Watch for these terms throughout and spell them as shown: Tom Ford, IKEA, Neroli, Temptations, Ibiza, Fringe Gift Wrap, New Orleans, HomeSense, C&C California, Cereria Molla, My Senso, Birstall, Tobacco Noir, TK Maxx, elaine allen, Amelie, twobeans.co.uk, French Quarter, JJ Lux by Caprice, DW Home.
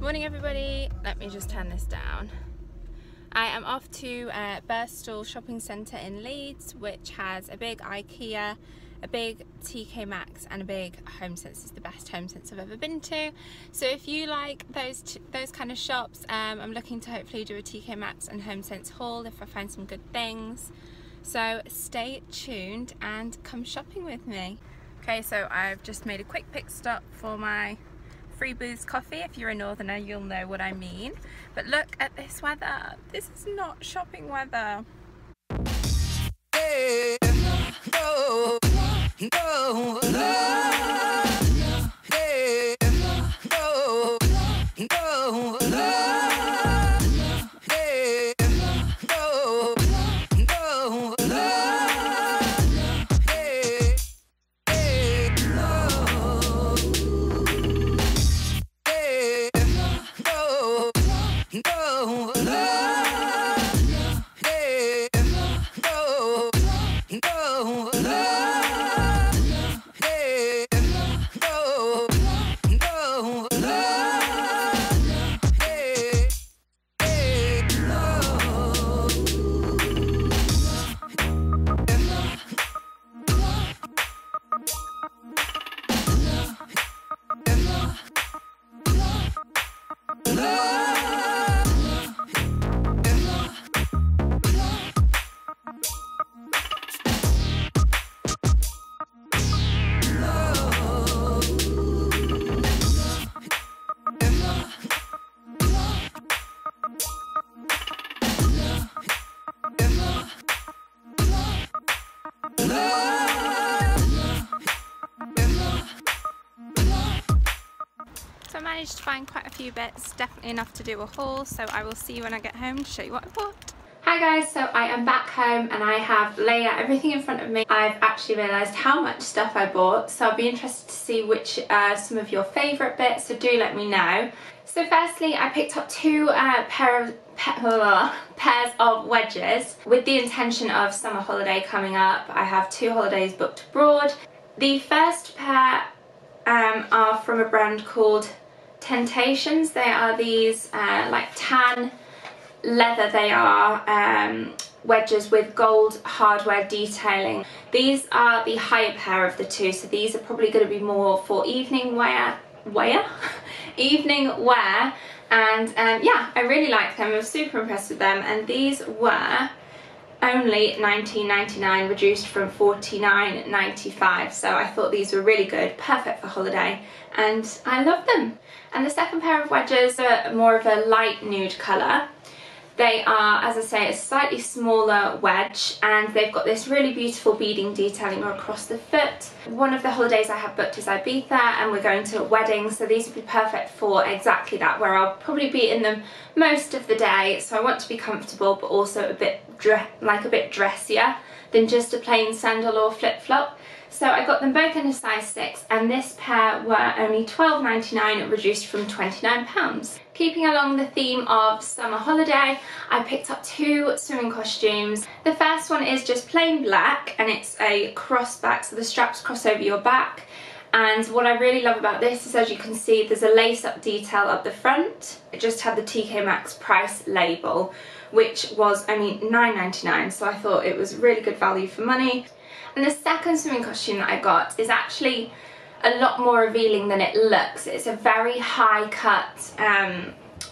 Morning everybody, let me just turn this down. I am off to Birstall shopping centre in Leeds, which has a big IKEA, a big TK Maxx and a big HomeSense. It's the best HomeSense I've ever been to. So if you like those kind of shops, I'm looking to hopefully do a TK Maxx and HomeSense haul if I find some good things. So stay tuned and come shopping with me. Okay, so I've just made a quick pick stop for my free booze coffee. If you're a northerner, you'll know what I mean. But look at this weather. This is not shopping weather. Hey, no. No, love, hey, no, no, love, hey, no, no, love, hey, hey, no, hey, no, no, love, hey, no, no, love. I managed to find quite a few bits, definitely enough to do a haul, so I will see you when I get home to show you what I bought. Hi guys, so I am back home and I have laid out everything in front of me. I've actually realised how much stuff I bought, so I'll be interested to see which are some of your favourite bits, so do let me know. So firstly, I picked up two pairs of wedges with the intention of summer holiday coming up. I have two holidays booked abroad. The first pair are from a brand called Temptations. They are these like tan leather, they are wedges with gold hardware detailing. These are the higher pair of the two, so these are probably going to be more for evening wear, evening wear, and yeah, I really like them. I'm super impressed with them, and these were only $19.99, reduced from $49.95, so I thought these were really good, perfect for holiday, and I love them. And the second pair of wedges are more of a light nude colour. They are, as I say, a slightly smaller wedge, and they've got this really beautiful beading detailing across the foot. One of the holidays I have booked is Ibiza, and we're going to a wedding, so these would be perfect for exactly that, where I'll probably be in them most of the day, so I want to be comfortable but also a bit dressier than just a plain sandal or flip-flop. So I got them both in a size 6, and this pair were only £12.99, reduced from £29. Keeping along the theme of summer holiday, I picked up two swimming costumes. The first one is just plain black, and it's a cross back, so the straps cross over your back. And what I really love about this is, as you can see, there's a lace-up detail up the front. It just had the TK Maxx price label, which was only £9.99, so I thought it was really good value for money. And the second swimming costume that I got is actually a lot more revealing than it looks. It's a very high cut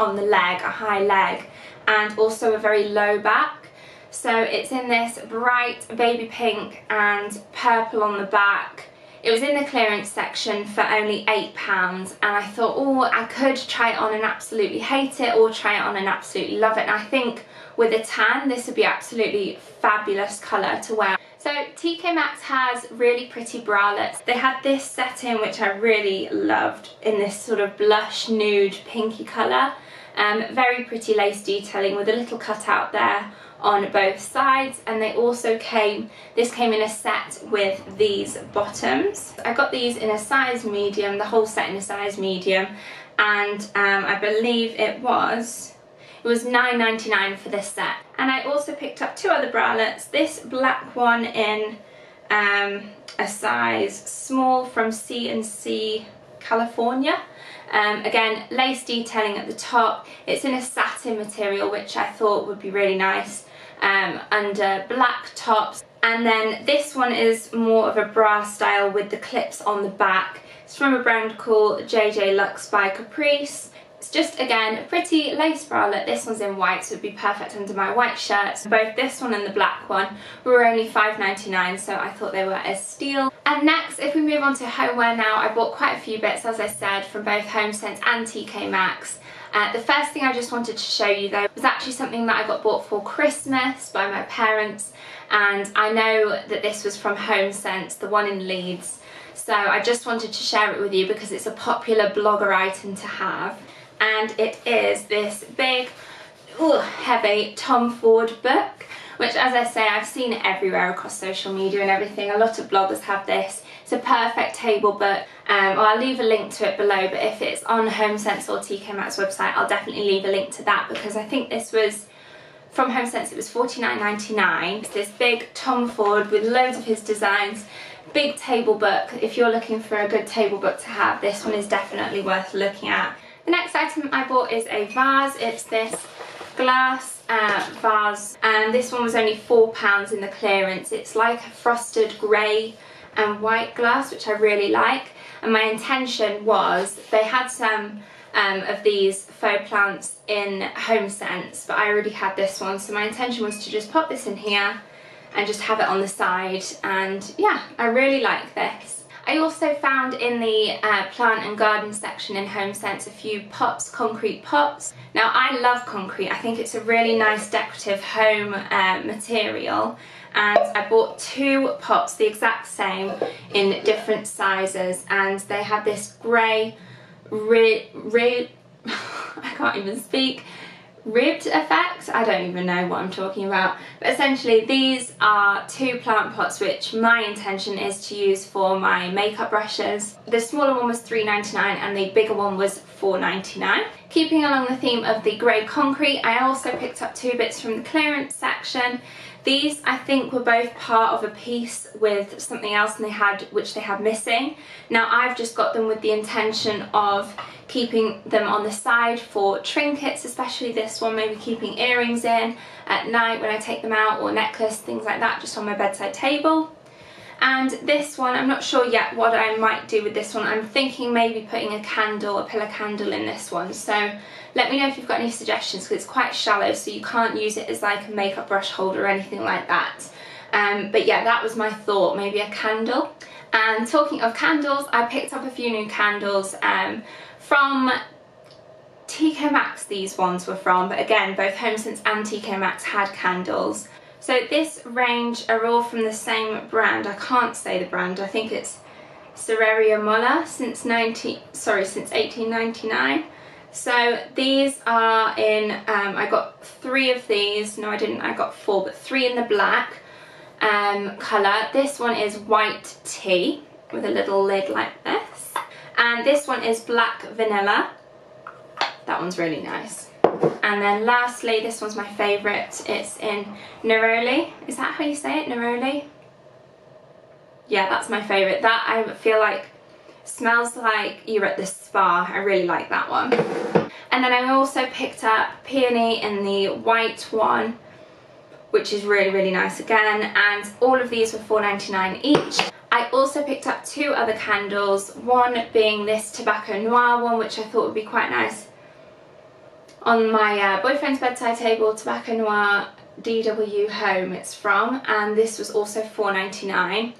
on the leg, a high leg, and also a very low back. So it's in this bright baby pink and purple on the back. It was in the clearance section for only £8, and I thought, oh, I could try it on and absolutely hate it, or try it on and absolutely love it. And I think with a tan, this would be absolutely fabulous colour to wear. So TK Maxx has really pretty bralettes. They had this set in which I really loved, in this sort of blush nude pinky colour. Very pretty lace detailing with a little cutout there on both sides, and they also came, this came in a set with these bottoms. I got these in a size medium, the whole set in a size medium, and I believe it was $9.99 for this set. And I also picked up two other bralettes, this black one in a size small from C&C California, Again, lace detailing at the top. It's in a satin material, which I thought would be really nice under black tops. And then this one is more of a bra style with the clips on the back. It's from a brand called JJ Lux by Caprice. It's just, again, a pretty lace bralette. This one's in white, so it would be perfect under my white shirt. Both this one and the black one were only £5.99, so I thought they were a steal. And next, if we move on to homeware now, I bought quite a few bits, as I said, from both HomeSense and TK Maxx. The first thing I just wanted to show you, though, was actually something that I got bought for Christmas by my parents. And I know that this was from HomeSense, the one in Leeds. So I just wanted to share it with you because it's a popular blogger item to have. And it is this big, heavy Tom Ford book, which, as I say, I've seen it everywhere across social media and everything. A lot of bloggers have this. It's a perfect table book. I'll leave a link to it below, but if it's on HomeSense or TK Maxx website, I'll definitely leave a link to that, because I think this was, from HomeSense, it was £49.99. It's this big Tom Ford with loads of his designs. Big table book. If you're looking for a good table book to have, this one is definitely worth looking at. The next item I bought is a vase. It's this glass vase, and this one was only £4 in the clearance. It's like a frosted grey and white glass, which I really like. And my intention was, they had some of these faux plants in HomeSense, but I already had this one, so my intention was to just pop this in here and just have it on the side. And yeah, I really like this. I also found in the plant and garden section in HomeSense a few pots, concrete pots. Now, I love concrete. I think it's a really nice decorative home material. And I bought two pots, the exact same, in different sizes. And they have this grey, I can't even speak, ribbed effect. I don't even know what I'm talking about, but essentially these are two plant pots which my intention is to use for my makeup brushes. The smaller one was £3.99 and the bigger one was £4.99. Keeping along the theme of the grey concrete, I also picked up two bits from the clearance section. These, I think, were both part of a piece with something else, and which they had missing. Now, I've just got them with the intention of keeping them on the side for trinkets, especially this one, maybe keeping earrings in at night when I take them out, or necklace, things like that, just on my bedside table. And this one, I'm not sure yet what I might do with this one. I'm thinking maybe putting a candle, a pillow candle, in this one. So let me know if you've got any suggestions, because it's quite shallow, so you can't use it as like a makeup brush holder or anything like that. But yeah, that was my thought, maybe a candle. And talking of candles, I picked up a few new candles from TK Maxx. These ones were from, but again, both HomeSense and TK Maxx had candles. So this range are all from the same brand. I can't say the brand. I think it's Cereria Molla since 1899. So these are in, I got three of these. No, I didn't. I got four, but three in the black colour. This one is white tea with a little lid like this. And this one is black vanilla. That one's really nice. And then lastly, this one's my favourite. It's in Neroli. Is that how you say it? Neroli? Yeah, that's my favourite. That, I feel like, smells like you're at the spa. I really like that one. And then I also picked up peony in the white one, which is really, really nice again. And all of these were £4.99 each. I also picked up two other candles, one being this Tobacco Noir one, which I thought would be quite nice on my boyfriend's bedside table. Tobacco Noir, DW Home it's from, and this was also £4.99.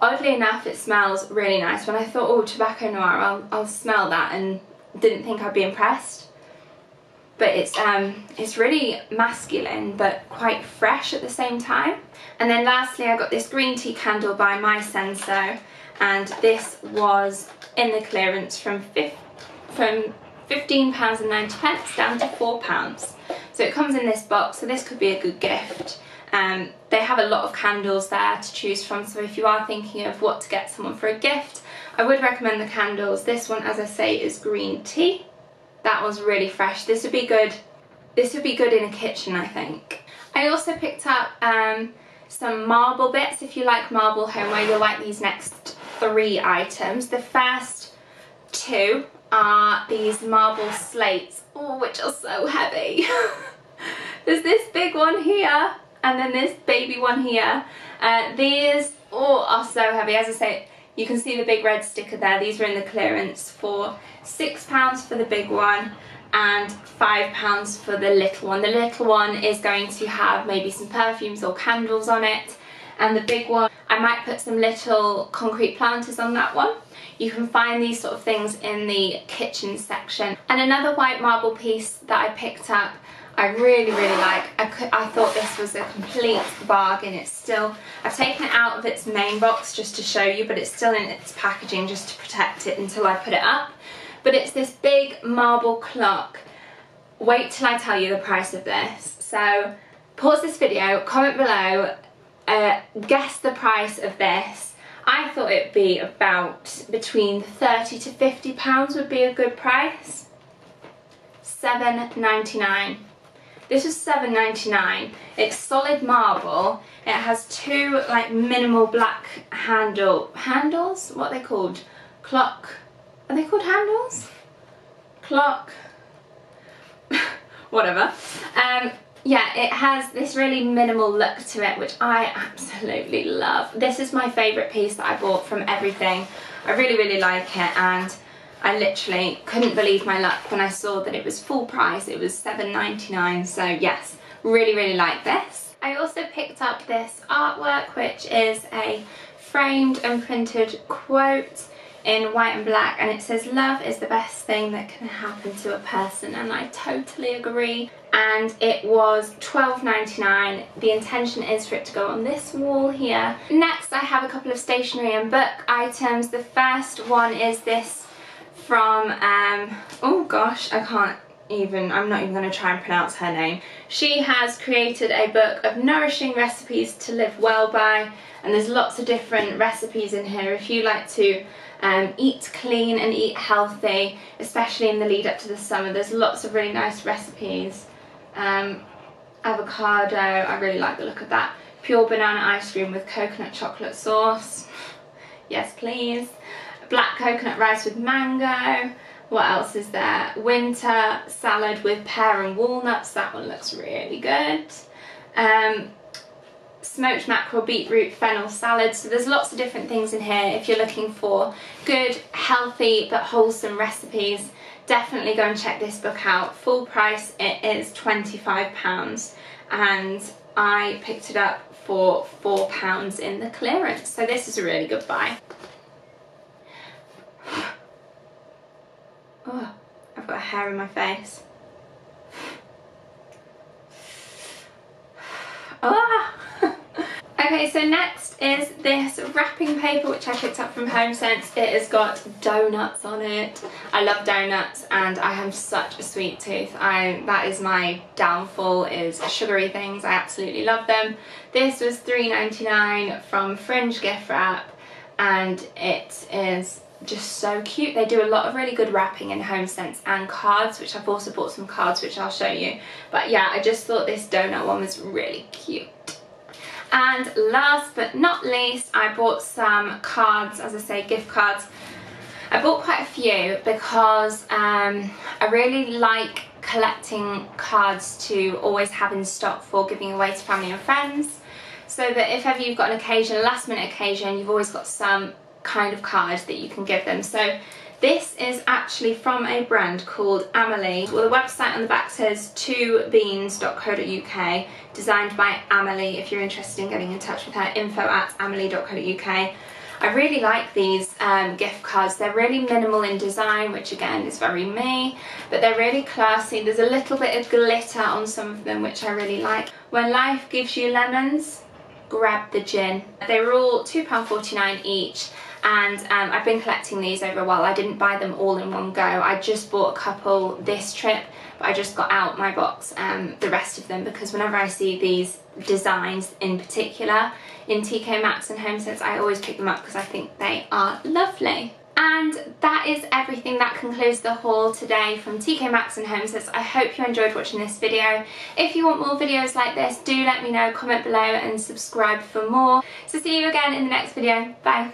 Oddly enough, it smells really nice. When I thought, oh, Tobacco Noir, I'll smell that, and didn't think I'd be impressed. But it's really masculine, but quite fresh at the same time. And then lastly, I got this green tea candle by My Senso, and this was in the clearance from £15.90 down to £4. So it comes in this box, so this could be a good gift. They have a lot of candles there to choose from, so if you are thinking of what to get someone for a gift, I would recommend the candles. This one, as I say, is green tea. That one's really fresh. This would be good. This would be good in a kitchen, I think. I also picked up some marble bits. If you like marble homeware, you'll like these next three items. The first two are these marble slates, which are so heavy. There's this big one here and then this baby one here. These are so heavy. As I say, you can see the big red sticker there. These are in the clearance for £6 for the big one and £5 for the little one. The little one is going to have maybe some perfumes or candles on it, and the big one, I might put some little concrete planters on that one. You can find these sort of things in the kitchen section. And another white marble piece that I picked up, I really like. I thought this was a complete bargain. It's still, I've taken it out of its main box just to show you, but it's still in its packaging just to protect it until I put it up. But it's this big marble clock. Wait till I tell you the price of this. So pause this video, comment below, guess the price of this. I thought it'd be about between £30 to £50 would be a good price. £7.99. This was £7.99. It's solid marble. It has two like minimal black handles. What are they called? Clock. Are they called handles? Clock. Whatever. Yeah, it has this really minimal look to it, which I absolutely love. This is my favourite piece that I bought from everything. I really like it, and I literally couldn't believe my luck when I saw that it was full price. It was £7.99, so yes, really like this. I also picked up this artwork, which is a framed and printed quote in white and black, and it says, "Love is the best thing that can happen to a person," and I totally agree. And it was £12.99. The intention is for it to go on this wall here. Next, I have a couple of stationery and book items. The first one is this from, oh gosh, I can't even, I'm not even going to try and pronounce her name. She has created a book of nourishing recipes to live well by, and there's lots of different recipes in here if you like to eat clean and eat healthy, especially in the lead up to the summer. There's lots of really nice recipes. Avocado, I really like the look of that. Pure banana ice cream with coconut chocolate sauce, yes please. Black coconut rice with mango. What else is there? Winter salad with pear and walnuts, that one looks really good. Smoked mackerel, beetroot, fennel salad. So there's lots of different things in here if you're looking for good, healthy but wholesome recipes. Definitely go and check this book out. Full price, it is £25, and I picked it up for £4 in the clearance, so this is a really good buy. Oh, I've got a hair in my face. Ah! Okay, so next is this wrapping paper which I picked up from HomeSense. It has got donuts on it. I love donuts, and I have such a sweet tooth. That is my downfall, is sugary things. I absolutely love them. This was £3.99 from Fringe Gift Wrap, and it is just so cute. They do a lot of really good wrapping in HomeSense, and cards, which I've also bought some cards which I'll show you. But yeah, I just thought this donut one was really cute. And last but not least, I bought some cards, as I say, gift cards. I bought quite a few because I really like collecting cards to always have in stock for giving away to family and friends, so that if ever you've got an occasion, a last minute occasion, you've always got some kind of card that you can give them. So this is actually from a brand called Amelie. Well, the website on the back says twobeans.co.uk, designed by Amelie. If you're interested in getting in touch with her, info@amelie.co.uk. I really like these gift cards. They're really minimal in design, which again is very me, but they're really classy. There's a little bit of glitter on some of them, which I really like. When life gives you lemons, grab the gin. They were all £2.49 each, and I've been collecting these over a while. I didn't buy them all in one go. I just bought a couple this trip, but I just got out my box the rest of them, because whenever I see these designs in particular in TK Maxx and HomeSense, I always pick them up because I think they are lovely. And that is everything. That concludes the haul today from TK Maxx and HomeSense. I hope you enjoyed watching this video. If you want more videos like this, do let me know, comment below and subscribe for more. So see you again in the next video. Bye.